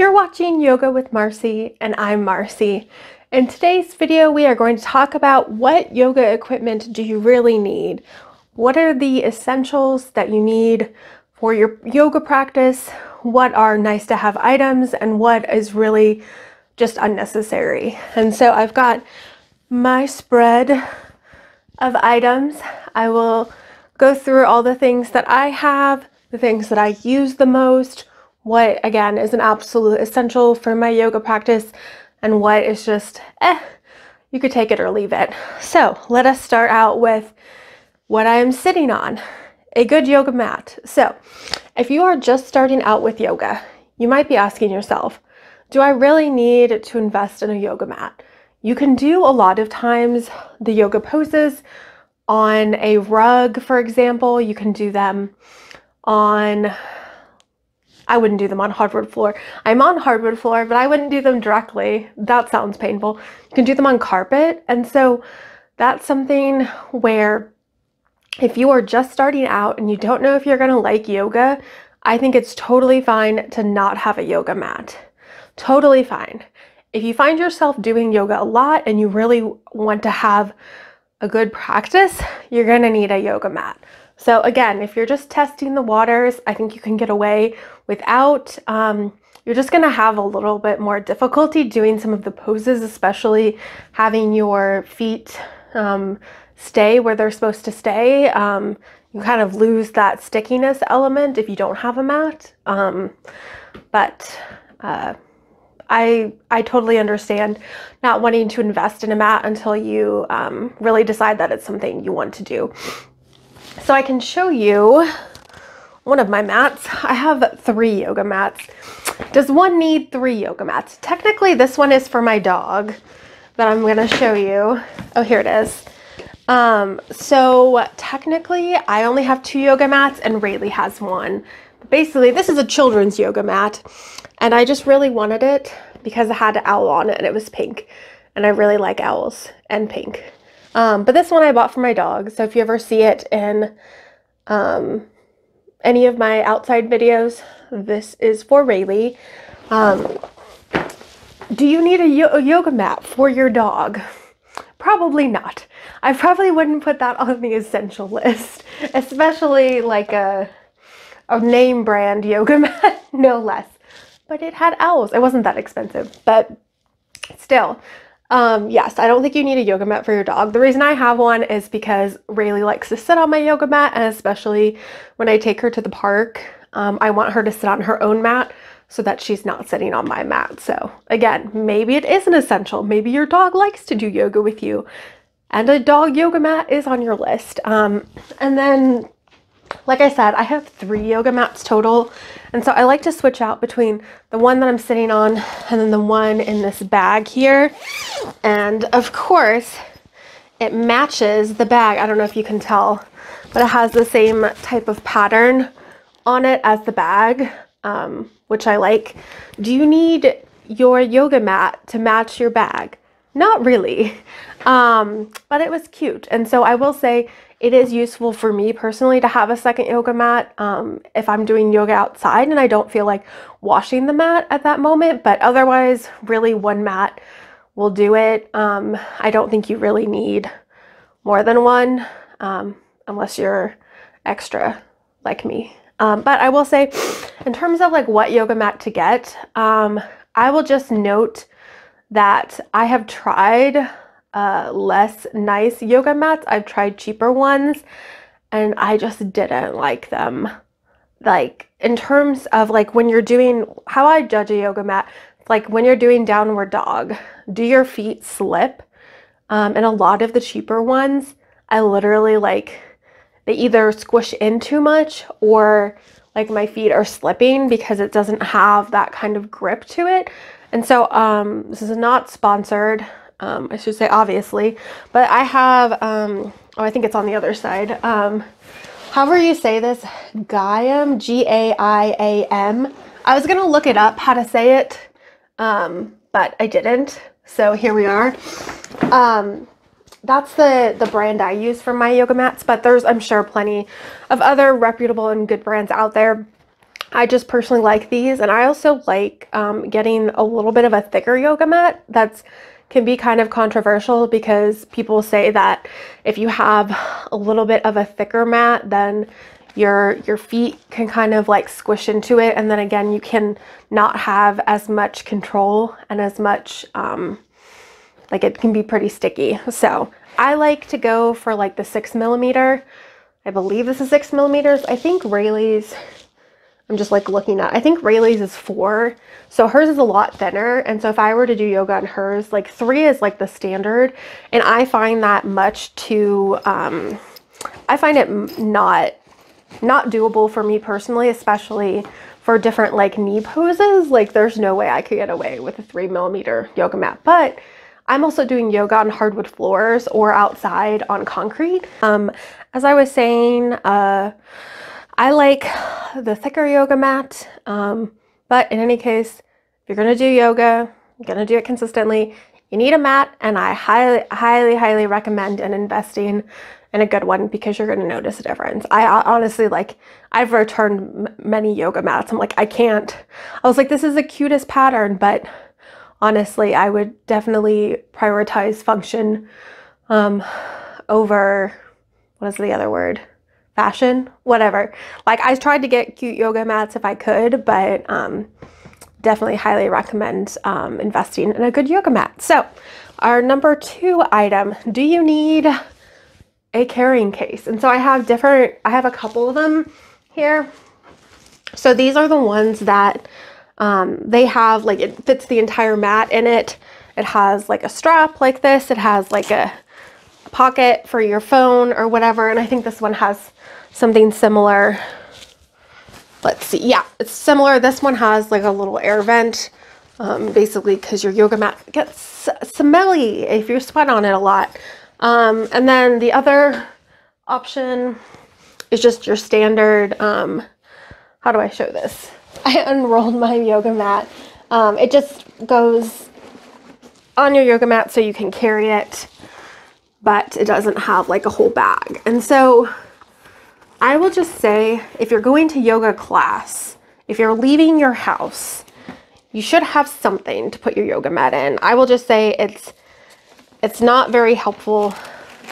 You're watching Yoga with Marcie, and I'm Marcie. In today's video, we are going to talk about what yoga equipment do you really need? What are the essentials that you need for your yoga practice? What are nice to have items, and what is really just unnecessary? And so I've got my spread of items. I will go through all the things that I have, the things that I use the most, what again is an absolute essential for my yoga practice, and what is just you could take it or leave it. So let us start out with what I am sitting on, a good yoga mat. So if you are just starting out with yoga, you might be asking yourself, do I really need to invest in a yoga mat? You can do a lot of times the yoga poses on a rug, for example. You can do them on, I wouldn't do them on hardwood floor. I'm on hardwood floor, but I wouldn't do them directly. That sounds painful. You can do them on carpet. And so that's something where if you are just starting out and you don't know if you're going to like yoga, I think it's totally fine to not have a yoga mat. Totally fine. If you find yourself doing yoga a lot and you really want to have a good practice, you're going to need a yoga mat. So again, if you're just testing the waters, I think you can get away without, you're just going to have a little bit more difficulty doing some of the poses, especially having your feet stay where they're supposed to stay. You kind of lose that stickiness element if you don't have a mat. I totally understand not wanting to invest in a mat until you really decide that it's something you want to do. So I can show you one of my mats. I have 3 yoga mats. Does one need 3 yoga mats? Technically, this one is for my dog that I'm going to show you. Oh, here it is. So technically, I only have 2 yoga mats and Rayleigh has 1. But basically, this is a children's yoga mat, and I just really wanted it because it had an owl on it and it was pink, and I really like owls and pink. But this one I bought for my dog, so if you ever see it in any of my outside videos, this is for Rayleigh. Do you need a yoga mat for your dog? Probably not. I probably wouldn't put that on the essential list, especially like a name brand yoga mat, no less. But it had owls. It wasn't that expensive, but still. Yes, I don't think you need a yoga mat for your dog. The reason I have one is because Rayleigh likes to sit on my yoga mat, and especially when I take her to the park, I want her to sit on her own mat so that she's not sitting on my mat. So again, maybe it is an essential. Maybe your dog likes to do yoga with you, and a dog yoga mat is on your list. And then, like I said, I have 3 yoga mats total, and so I like to switch out between the one that I'm sitting on and then the one in this bag here. And of course, it matches the bag. I don't know if you can tell, but it has the same type of pattern on it as the bag, which I like. Do you need your yoga mat to match your bag? Not really, but it was cute. And so I will say it is useful for me personally to have a second yoga mat if I'm doing yoga outside and I don't feel like washing the mat at that moment, but otherwise really one mat will do it. I don't think you really need more than one unless you're extra like me. But I will say in terms of like what yoga mat to get, I will just note that I have tried less nice yoga mats. I've tried cheaper ones and I just didn't like them. Like in terms of like when you're doing, how I judge a yoga mat, like when you're doing downward dog, do your feet slip? And a lot of the cheaper ones, I literally like, they either squish in too much or like my feet are slipping because it doesn't have that kind of grip to it. And so this is not sponsored, I should say obviously, but I have, oh, I think it's on the other side. However you say this, Gaiam, G-A-I-A-M. I was going to look it up how to say it, but I didn't. So here we are. That's the brand I use for my yoga mats, but there's, I'm sure, plenty of other reputable and good brands out there. I just personally like these. And I also like getting a little bit of a thicker yoga mat. That's can be kind of controversial because people say that if you have a little bit of a thicker mat, then your feet can kind of like squish into it. And then again, you can not have as much control and as much, like it can be pretty sticky. So I like to go for like the 6mm. I believe this is 6mm. I think Rayleigh's, I'm just like looking at, I think Rayleigh's is 4. So hers is a lot thinner. And so if I were to do yoga on hers, like 3 is like the standard. And I find that much too, I find it not doable for me personally, especially for different like knee poses. Like there's no way I could get away with a 3mm yoga mat. But I'm also doing yoga on hardwood floors or outside on concrete. As I was saying, I like the thicker yoga mat, but in any case, if you're gonna do yoga, you're gonna do it consistently, you need a mat, and I highly recommend investing in a good one because you're gonna notice a difference. I honestly, like, I've returned many yoga mats. I'm like, I can't. I was like, this is the cutest pattern, but honestly, I would definitely prioritize function over, what is the other word? Fashion, whatever. Like I tried to get cute yoga mats if I could, but definitely highly recommend investing in a good yoga mat. So our number 2 item, do you need a carrying case? And so I have a couple of them here. So these are the ones that they have, like it fits the entire mat in it. It has like a strap like this. It has like a pocket for your phone or whatever. And I think this one has something similar. Let's see. Yeah, it's similar. This one has like a little air vent, basically because your yoga mat gets smelly if you sweat on it a lot. And then the other option is just your standard, how do I show this? I unrolled my yoga mat. It just goes on your yoga mat so you can carry it, but it doesn't have like a whole bag. And so I will just say, if you're going to yoga class, if you're leaving your house, you should have something to put your yoga mat in. I will just say it's not very helpful,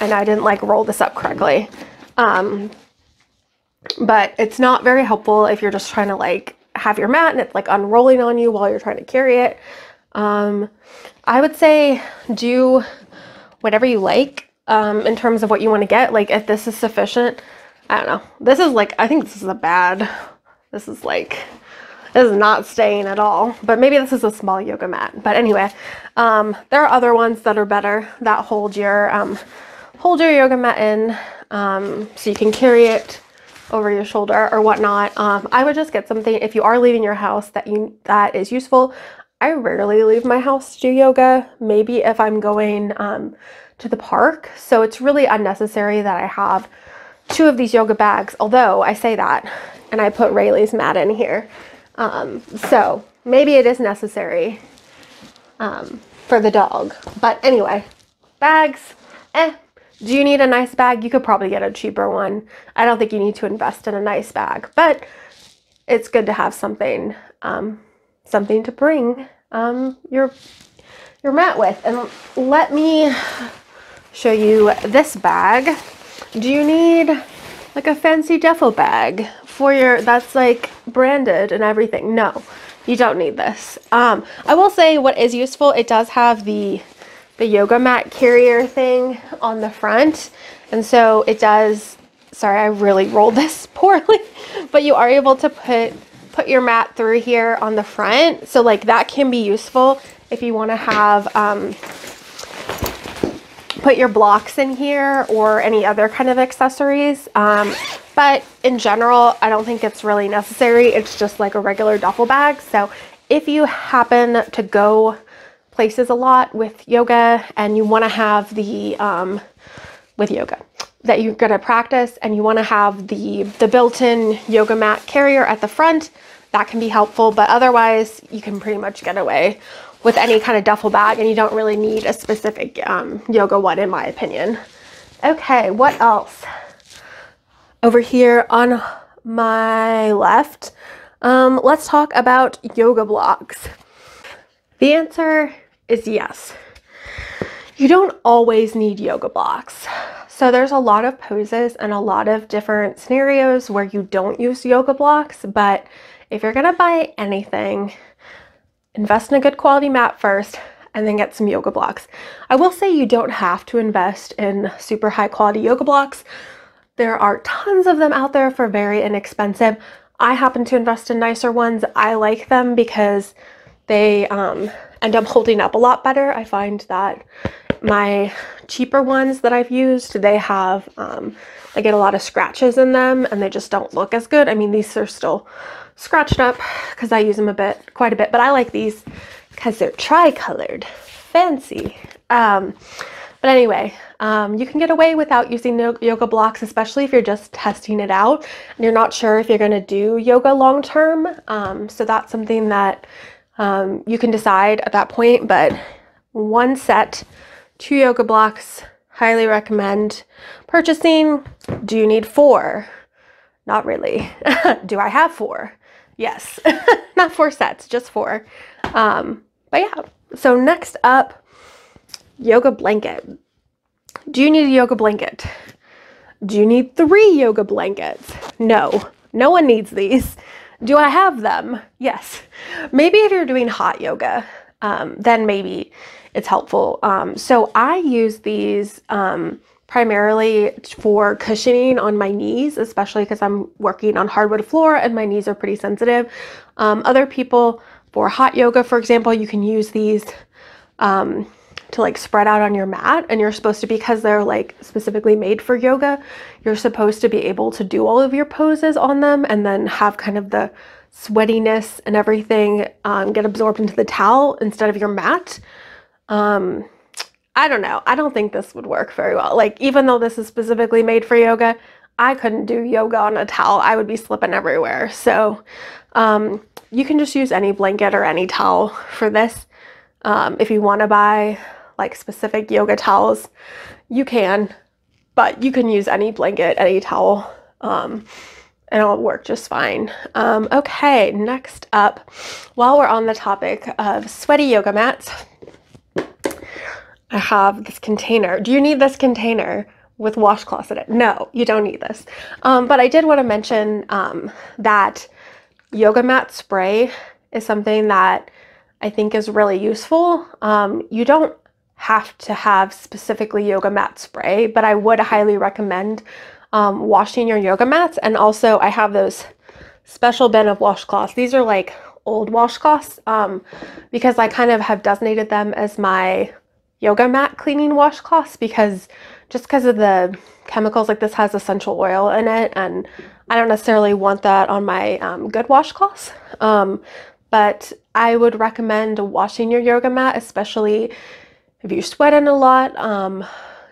and I didn't like roll this up correctly. But it's not very helpful if you're just trying to like have your mat and it's like unrolling on you while you're trying to carry it. I would say do whatever you like, in terms of what you want to get. Like if this is sufficient, I don't know. This is like, I think this is a bad, this is like, this is not staying at all, but maybe this is a small yoga mat. But anyway, there are other ones that are better that hold your yoga mat in, so you can carry it over your shoulder or whatnot. I would just get something if you are leaving your house that is useful. I rarely leave my house to do yoga, maybe if I'm going to the park. So it's really unnecessary that I have 2 of these yoga bags, although I say that, and I put Rayleigh's mat in here. So maybe it is necessary for the dog. But anyway, bags, Do you need a nice bag? You could probably get a cheaper one. I don't think you need to invest in a nice bag, but it's good to have something something to bring your mat with. And let me show you this bag. Do you need like a fancy duffel bag for your, that's like branded and everything? No, you don't need this. I will say what is useful, it does have the yoga mat carrier thing on the front. And so it does, sorry, I really rolled this poorly, but you are able to put your mat through here on the front, so like that can be useful if you want to have put your blocks in here or any other kind of accessories, but in general I don't think it's really necessary. It's just like a regular duffel bag. So if you happen to go places a lot with yoga and you want to have the with yoga that you're going to practice and you want to have the built-in yoga mat carrier at the front, that can be helpful. But otherwise you can pretty much get away with any kind of duffel bag, and you don't really need a specific yoga one, in my opinion. Okay, what else? Over here on my left, Let's talk about yoga blocks. The answer is yes. You don't always need yoga blocks. So there's a lot of poses and a lot of different scenarios where you don't use yoga blocks, but if you're gonna buy anything, invest in a good quality mat first and then get some yoga blocks. I will say you don't have to invest in super high quality yoga blocks. There are tons of them out there for very inexpensive. I happen to invest in nicer ones. I like them because they end up holding up a lot better. I find that my cheaper ones that I've used, they have, I get a lot of scratches in them and they just don't look as good. I mean, these are still scratched up because I use them quite a bit, but I like these because they're tri-colored, fancy. But anyway, you can get away without using yoga blocks, especially if you're just testing it out and you're not sure if you're going to do yoga long term. So that's something that you can decide at that point, but one set, 2 yoga blocks, highly recommend purchasing. Do you need 4? Not really. Do I have 4? Yes. Not 4 sets, just 4. But yeah, so next up, yoga blanket. Do you need a yoga blanket? Do you need 3 yoga blankets? No, no one needs these. Do I have them? Yes. Maybe if you're doing hot yoga, then maybe it's helpful. So I use these primarily for cushioning on my knees, especially because I'm working on hardwood floor and my knees are pretty sensitive. Other people, for hot yoga, for example, you can use these to like spread out on your mat, and you're supposed to, because they're like specifically made for yoga, you're supposed to be able to do all of your poses on them and then have kind of the sweatiness and everything get absorbed into the towel instead of your mat. I don't know. I don't think this would work very well. Like, even though this is specifically made for yoga, I couldn't do yoga on a towel. I would be slipping everywhere. So you can just use any blanket or any towel for this. If you want to buy like specific yoga towels, you can, but you can use any blanket, any towel, and it'll work just fine. Okay, next up, while we're on the topic of sweaty yoga mats, I have this container. Do you need this container with washcloths in it? No, you don't need this. But I did want to mention that yoga mat spray is something that I think is really useful. You don't have to have specifically yoga mat spray, but I would highly recommend washing your yoga mats. And also I have those special bin of washcloths. These are like old washcloths because I kind of have designated them as my yoga mat cleaning washcloths because of the chemicals. Like, this has essential oil in it and I don't necessarily want that on my good washcloths. But I would recommend washing your yoga mat, especially if you sweat in a lot,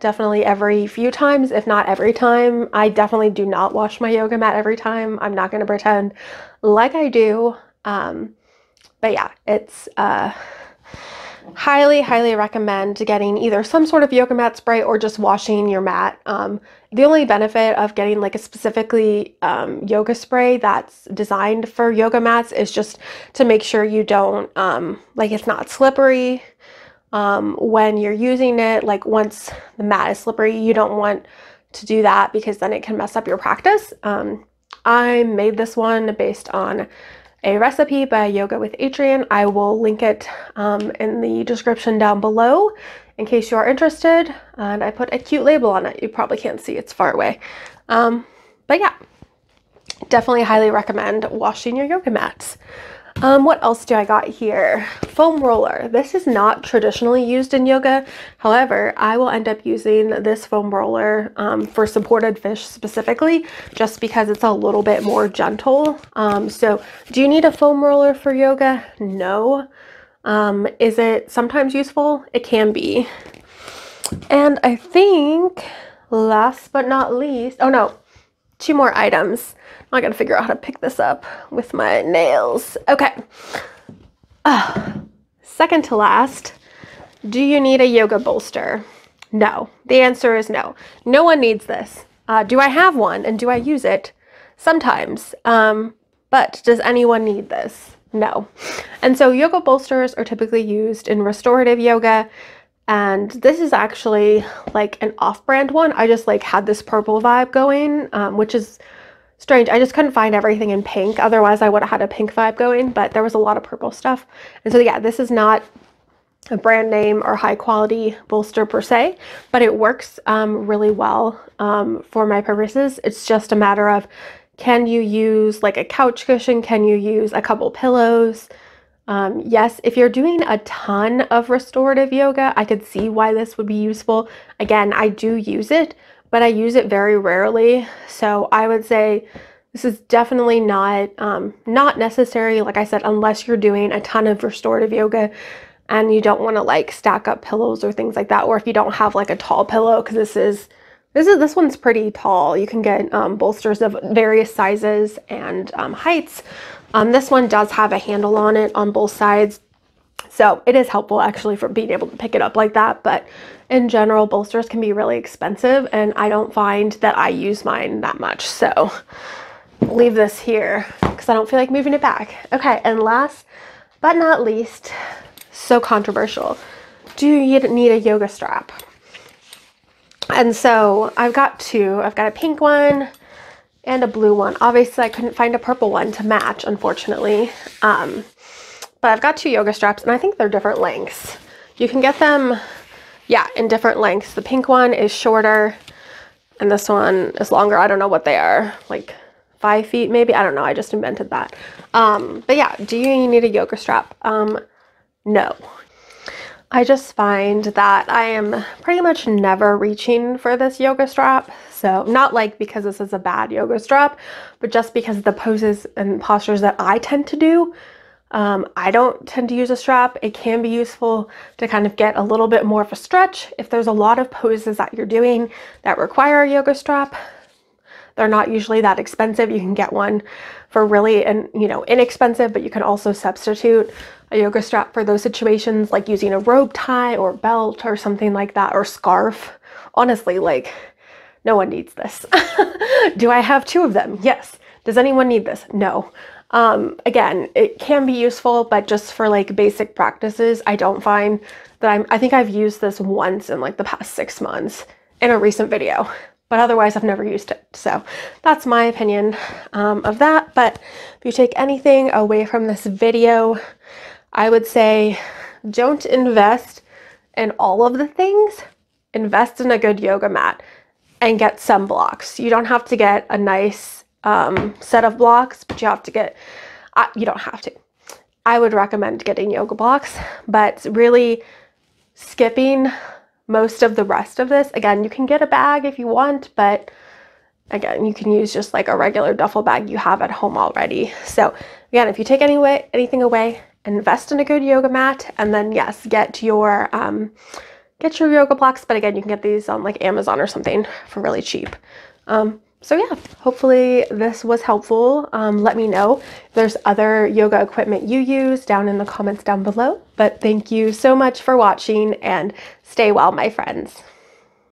definitely every few times, if not every time. I definitely do not wash my yoga mat every time. I'm not going to pretend like I do. But yeah, it's highly, highly recommend getting either some sort of yoga mat spray or just washing your mat. The only benefit of getting like a specifically yoga spray that's designed for yoga mats is just to make sure you don't, like, it's not slippery when you're using it. Like, once the mat is slippery, you don't want to do that because then it can mess up your practice. I made this one based on a recipe by Yoga with Adriene. I will link it in the description down below in case you are interested. And I put a cute label on it. You probably can't see, it's far away. But yeah, definitely highly recommend washing your yoga mats. What else do I got here? Foam roller. This is not traditionally used in yoga. However, I will end up using this foam roller for supported fish specifically, just because it's a little bit more gentle. So do you need a foam roller for yoga? No. Is it sometimes useful? It can be. And I think last but not least, oh no, 2 more items. I gotta figure out how to pick this up with my nails. Okay. Second to last, do you need a yoga bolster? No. The answer is no. No one needs this. Do I have one and do I use it? Sometimes. But does anyone need this? No. And so yoga bolsters are typically used in restorative yoga. And this is actually like an off-brand one. I just like had this purple vibe going, which is strange. I just couldn't find everything in pink. Otherwise I would have had a pink vibe going, but there was a lot of purple stuff. And so yeah, this is not a brand name or high quality bolster per se, but it works really well for my purposes. It's just a matter of, can you use like a couch cushion? Can you use a couple pillows? Yes, if you're doing a ton of restorative yoga, I could see why this would be useful. Again, I do use it, but I use it very rarely. So I would say this is definitely not necessary, like I said, unless you're doing a ton of restorative yoga and you don't want to like stack up pillows or things like that, or if you don't have like a tall pillow, because this one's pretty tall. You can get bolsters of various sizes and heights. This one does have a handle on it on both sides, so it is helpful actually for being able to pick it up like that. But in general, bolsters can be really expensive, and I don't find that I use mine that much. So leave this here because I don't feel like moving it back. Okay, and last but not least, so controversial, do you need a yoga strap? And so I've got two. I've got a pink one and a blue one. Obviously, I couldn't find a purple one to match, unfortunately. But I've got two yoga straps, and I think they're different lengths. You can get them, yeah, in different lengths. The pink one is shorter, and this one is longer. I don't know what they are, like 5 feet maybe? I don't know. I just invented that. But yeah, do you need a yoga strap? No. I just find that I am pretty much never reaching for this yoga strap. So not like because this is a bad yoga strap, but just because of the poses and postures that I tend to do. I don't tend to use a strap. It can be useful to kind of get a little bit more of a stretch. If there's a lot of poses that you're doing that require a yoga strap, they're not usually that expensive. You can get one for really, inexpensive, but you can also substitute a yoga strap for those situations, like using a rope tie or belt or something like that, or scarf. Honestly, like, no one needs this. Do I have two of them? Yes. Does anyone need this? No. Again, it can be useful, but just for like basic practices, I don't find that I think I've used this once in like the past 6 months in a recent video, but otherwise I've never used it. So that's my opinion of that. But if you take anything away from this video, I would say don't invest in all of the things. Invest in a good yoga mat and get sunblocks. You don't have to get a nice set of blocks, but you have to get, you don't have to. I would recommend getting yoga blocks, but really skipping most of the rest of this. Again, you can get a bag if you want, but again, you can use just like a regular duffel bag you have at home already. So again, if you take anything away, invest in a good yoga mat, and then yes, get your yoga blocks. But again, you can get these on like Amazon or something for really cheap. So yeah, hopefully this was helpful. Let me know if there's other yoga equipment you use down in the comments down below. But thank you so much for watching, and stay well, my friends.